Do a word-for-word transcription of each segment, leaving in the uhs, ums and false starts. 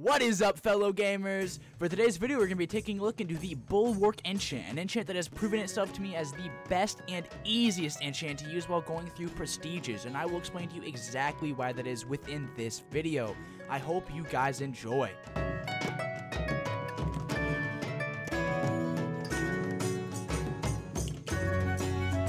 What is up, fellow gamers? For today's video, we're going to be taking a look into the Bulwark enchant, an enchant that has proven itself to me as the best and easiest enchant to use while going through prestiges, and I will explain to you exactly why that is within this video. I hope you guys enjoy.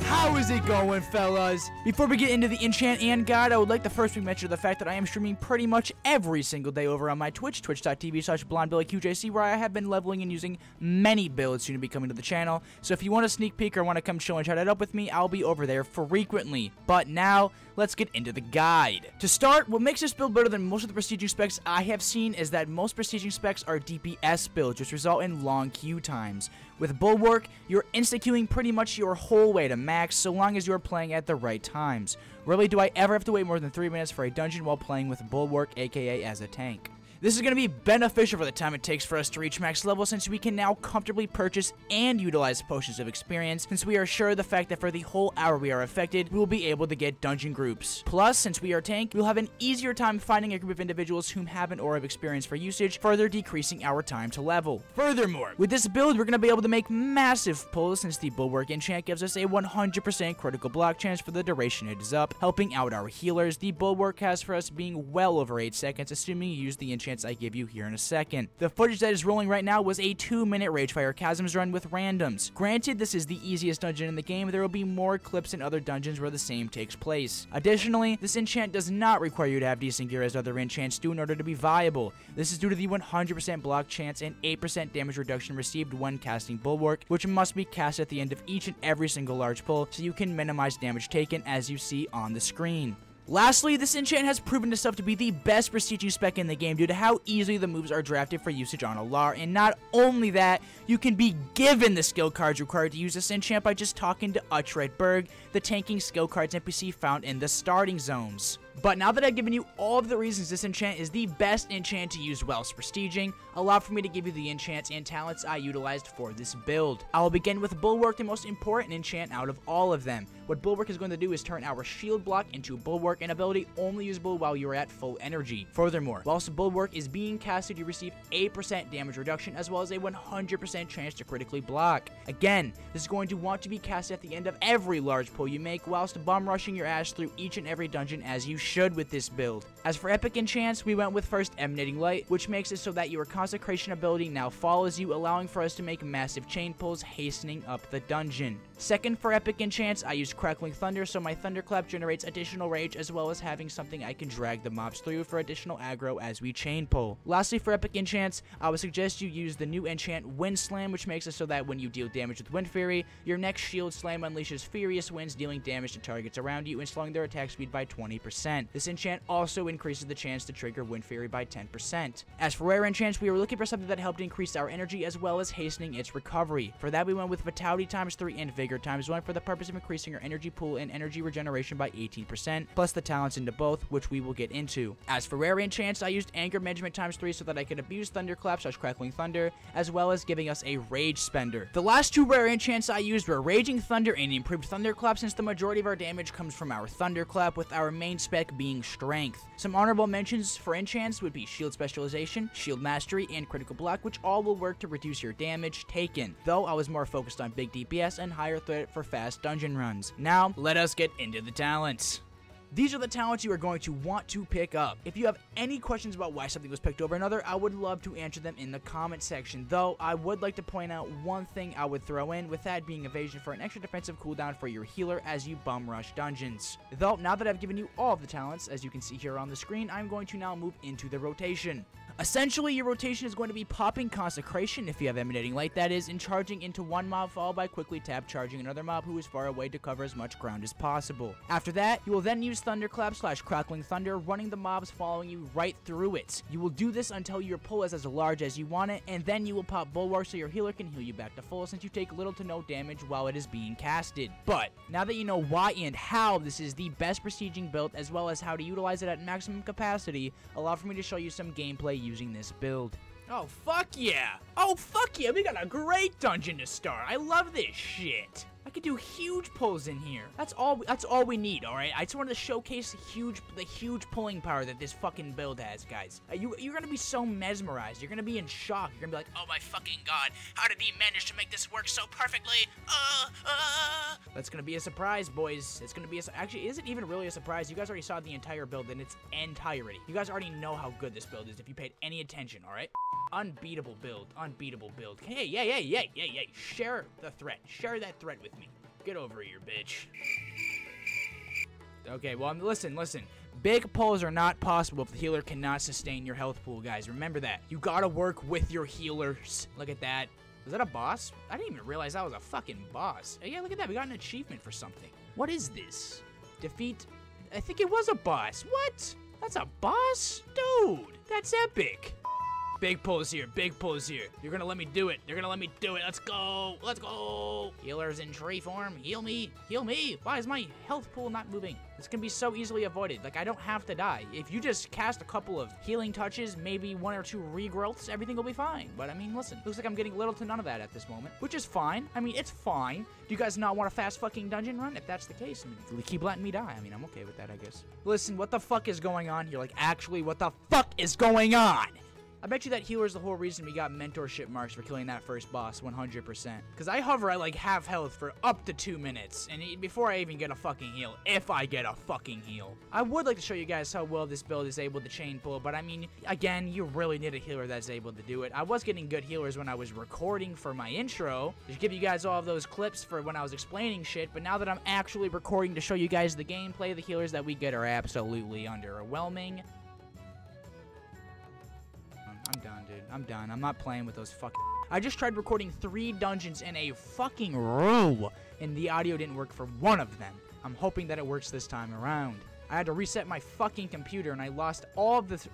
How is it going, fellas? Before we get into the enchant and guide, I would like to first mention the fact that I am streaming pretty much every single day over on my Twitch, twitch dot t v slash blondebillyqjc, where I have been leveling and using many builds soon to be coming to the channel. So if you want a sneak peek or want to come chill and chat it up with me, I'll be over there frequently. But now, let's get into the guide. To start, what makes this build better than most of the prestiging specs I have seen is that most prestiging specs are D P S builds, which result in long queue times. With Bulwark, you're insta-queuing pretty much your whole way to max, so long as you're playing at the right times. Rarely do I ever have to wait more than three minutes for a dungeon while playing with Bulwark, aka as a tank. This is going to be beneficial for the time it takes for us to reach max level, since we can now comfortably purchase and utilize potions of experience, since we are sure of the fact that for the whole hour we are affected, we will be able to get dungeon groups. Plus, since we are tank, we'll have an easier time finding a group of individuals whom have an aura of experience for usage, further decreasing our time to level. Furthermore, with this build, we're going to be able to make massive pulls, since the Bulwark enchant gives us a one hundred percent critical block chance for the duration it is up, helping out our healers. The Bulwark has for us being well over eight seconds, assuming you use the enchant I give you here in a second. The footage that is rolling right now was a two minute Ragefire Chasm's run with randoms. Granted, this is the easiest dungeon in the game. There will be more clips in other dungeons where the same takes place. Additionally, this enchant does not require you to have decent gear as other enchants do in order to be viable. This is due to the one hundred percent block chance and eight percent damage reduction received when casting Bulwark, which must be cast at the end of each and every single large pull, so you can minimize damage taken as you see on the screen. Lastly, this enchant has proven itself to be the best prestiging spec in the game due to how easily the moves are drafted for usage on Alar, and not only that, you can be given the skill cards required to use this enchant by just talking to Uhtred Berg, the tanking skill cards N P C found in the starting zones. But now that I've given you all of the reasons this enchant is the best enchant to use whilst prestiging, allow for me to give you the enchants and talents I utilized for this build. I will begin with Bulwark, the most important enchant out of all of them. What Bulwark is going to do is turn our shield block into Bulwark, an ability only usable while you are at full energy. Furthermore, whilst Bulwark is being casted, you receive eight percent damage reduction as well as a one hundred percent chance to critically block. Again, this is going to want to be casted at the end of every large pull you make, whilst bomb rushing your ass through each and every dungeon as you should. should with this build. As for epic enchants, we went with first Emanating Light, which makes it so that your Consecration ability now follows you, allowing for us to make massive chain pulls, hastening up the dungeon. Second, for epic enchants, I used Crackling Thunder, so my Thunderclap generates additional rage as well as having something I can drag the mobs through for additional aggro as we chain pull. Lastly, for epic enchants, I would suggest you use the new enchant Wind Slam, which makes it so that when you deal damage with Wind Fury, your next Shield Slam unleashes furious winds, dealing damage to targets around you and slowing their attack speed by twenty percent. This enchant also increases the chance to trigger Wind Fury by ten percent. As for rare enchants, we were looking for something that helped increase our energy as well as hastening its recovery. For that, we went with Vitality times three and Vigor times one for the purpose of increasing your energy pool and energy regeneration by eighteen percent, plus the talents into both, which we will get into. As for rare enchants, I used Anger Management times three so that I could abuse Thunderclap slash Crackling Thunder, as well as giving us a Rage Spender. The last two rare enchants I used were Raging Thunder and Improved Thunderclap, since the majority of our damage comes from our Thunderclap, with our main spec being Strength. Some honorable mentions for enchants would be Shield Specialization, Shield Mastery, and Critical Block, which all will work to reduce your damage taken, though I was more focused on big D P S and higher threat for fast dungeon runs. Now, let us get into the talents. These are the talents you are going to want to pick up. If you have any questions about why something was picked over another, I would love to answer them in the comment section, though I would like to point out one thing I would throw in, with that being Evasion for an extra defensive cooldown for your healer as you bum rush dungeons. Though, now that I've given you all of the talents, as you can see here on the screen, I'm going to now move into the rotation. Essentially, your rotation is going to be popping Consecration, if you have Emanating Light that is, and charging into one mob, followed by quickly tap charging another mob who is far away to cover as much ground as possible. After that, you will then use Thunderclap slash Crackling Thunder, running the mobs following you right through it. You will do this until your pull is as large as you want it, and then you will pop Bulwark so your healer can heal you back to full, since you take little to no damage while it is being casted. But now that you know why and how this is the best prestiging build, as well as how to utilize it at maximum capacity, allow for me to show you some gameplay using using this build. Oh, fuck yeah! Oh, fuck yeah! We got a great dungeon to start! I love this shit! I could do huge pulls in here. That's all. That's all we need. All right. I just wanted to showcase the huge, the huge pulling power that this fucking build has, guys. Uh, you, you're gonna be so mesmerized. You're gonna be in shock. You're gonna be like, oh my fucking god, how did he manage to make this work so perfectly? Uh, uh. That's gonna be a surprise, boys. It's gonna be a. Actually, is it even really a surprise? You guys already saw the entire build in its entirety. You guys already know how good this build is if you paid any attention. All right. Unbeatable build. Unbeatable build. Hey, yeah, yeah, yeah, yeah, yeah. Share the threat. Share that threat with me. Get over here, bitch. Okay, well, I'm, listen, listen. Big pulls are not possible if the healer cannot sustain your health pool, guys. Remember that. You gotta work with your healers. Look at that. Is that a boss? I didn't even realize that was a fucking boss. Yeah, look at that. We got an achievement for something. What is this? Defeat... I think it was a boss. What? That's a boss? Dude, that's epic. Big pulls here, big pulls here. You're gonna let me do it. You're gonna let me do it. Let's go, let's go. Healer's in tree form. Heal me, heal me. Why is my health pool not moving? This can be so easily avoided. Like, I don't have to die. If you just cast a couple of healing touches, maybe one or two regrowths, everything will be fine. But I mean, listen, looks like I'm getting little to none of that at this moment, which is fine. I mean, it's fine. Do you guys not want a fast fucking dungeon run? If that's the case, I mean, keep letting me die. I mean, I'm okay with that, I guess. Listen, what the fuck is going on here? Like, actually, what the fuck is going on? I bet you that healer's the whole reason we got mentorship marks for killing that first boss, one hundred percent. Because I hover at like half health for up to two minutes, and before I even get a fucking heal, if I get a fucking heal. I would like to show you guys how well this build is able to chain pull, but I mean, again, you really need a healer that's able to do it. I was getting good healers when I was recording for my intro, to give you guys all of those clips for when I was explaining shit, but now that I'm actually recording to show you guys the gameplay, the healers that we get are absolutely underwhelming. I'm done, dude. I'm done. I'm not playing with those fucking... I just tried recording three dungeons in a fucking row, and the audio didn't work for one of them. I'm hoping that it works this time around. I had to reset my fucking computer, and I lost all of the... Th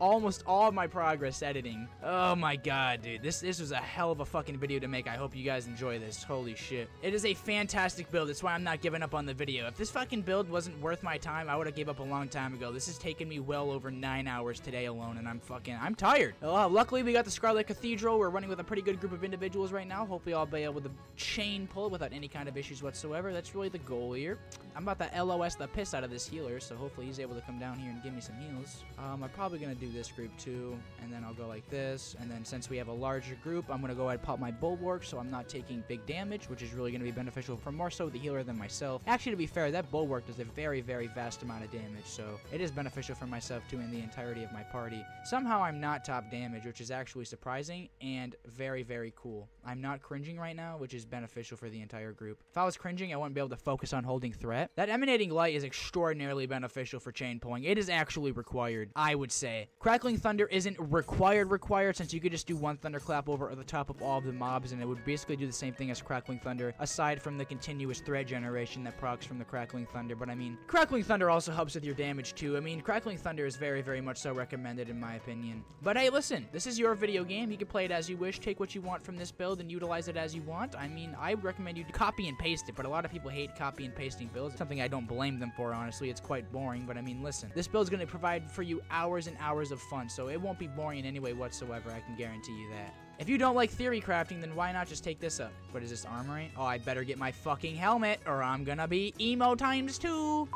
almost all of my progress editing. Oh my god, dude. This this was a hell of a fucking video to make. I hope you guys enjoy this. Holy shit. It is a fantastic build. That's why I'm not giving up on the video. If this fucking build wasn't worth my time, I would have gave up a long time ago. This has taken me well over nine hours today alone, and I'm fucking... I'm tired. Uh, luckily, we got the Scarlet Cathedral. We're running with a pretty good group of individuals right now. Hopefully, I'll be able to chain pull without any kind of issues whatsoever. That's really the goal here. I'm about to L O S the piss out of this healer, so hopefully he's able to come down here and give me some heals. Um, I'm probably gonna do this group too, and then I'll go like this, and then since we have a larger group, I'm gonna go ahead and pop my Bulwark so I'm not taking big damage, which is really gonna be beneficial for more so the healer than myself. Actually, to be fair, that Bulwark does a very, very vast amount of damage, so it is beneficial for myself too and the entirety of my party. Somehow I'm not top damage, which is actually surprising and very, very cool. I'm not cringing right now, which is beneficial for the entire group. If I was cringing, I wouldn't be able to focus on holding threat. That Emanating Light is extraordinarily beneficial for chain pulling. It is actually required, I would say. Crackling Thunder isn't required required since you could just do one Thunderclap over the top of all of the mobs, and it would basically do the same thing as Crackling Thunder, aside from the continuous threat generation that procs from the Crackling Thunder. But I mean, Crackling Thunder also helps with your damage too. I mean, Crackling Thunder is very, very much so recommended in my opinion. But hey, listen, this is your video game. You can play it as you wish, take what you want from this build, and utilize it as you want. I mean, I would recommend you copy and paste it, but a lot of people hate copy and pasting builds. It's something I don't blame them for, honestly. It's quite boring, but I mean, listen, this build's going to provide for you hours and hours hours of fun, so it won't be boring in any way whatsoever, I can guarantee you that. If you don't like theory crafting, then why not just take this up? What is this, armory? Oh, I better get my fucking helmet, or I'm gonna be emo times two!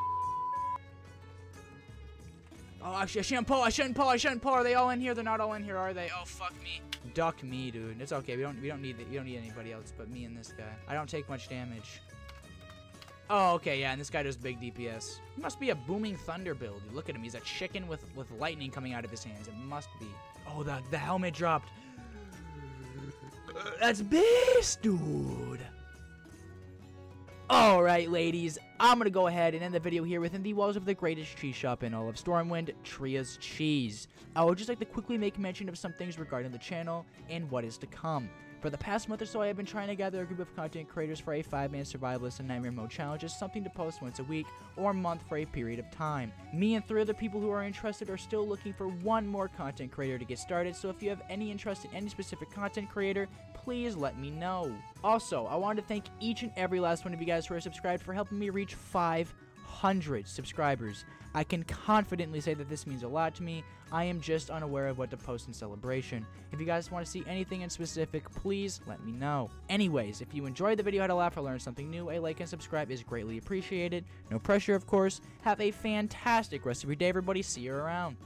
Oh, actually, I shouldn't pull, I shouldn't pull, I shouldn't pull. Are they all in here? They're not all in here, are they? Oh, fuck me. Duck me, dude. It's okay, we don't, we don't need, the, we don't need anybody else but me and this guy. I don't take much damage. Oh, okay, yeah, and this guy does big D P S. It must be a booming thunder build. Look at him, he's a chicken with, with lightning coming out of his hands. It must be. Oh, the, the helmet dropped. That's beast, dude. All right, ladies, I'm gonna go ahead and end the video here within the walls of the greatest cheese shop in all of Stormwind, Tria's Cheese. I would just like to quickly make mention of some things regarding the channel and what is to come. For the past month or so, I have been trying to gather a group of content creators for a five-man survivalist and nightmare mode challenges, something to post once a week or month for a period of time. Me and three other people who are interested are still looking for one more content creator to get started, so if you have any interest in any specific content creator, please let me know. Also, I wanted to thank each and every last one of you guys who are subscribed for helping me reach five one hundred subscribers. I can confidently say that this means a lot to me. I am just unaware of what to post in celebration. If you guys want to see anything in specific, please let me know. Anyways, if you enjoyed the video, had a laugh, or learned something new, a like and subscribe is greatly appreciated. No pressure, of course. Have a fantastic rest of your day, everybody. See you around.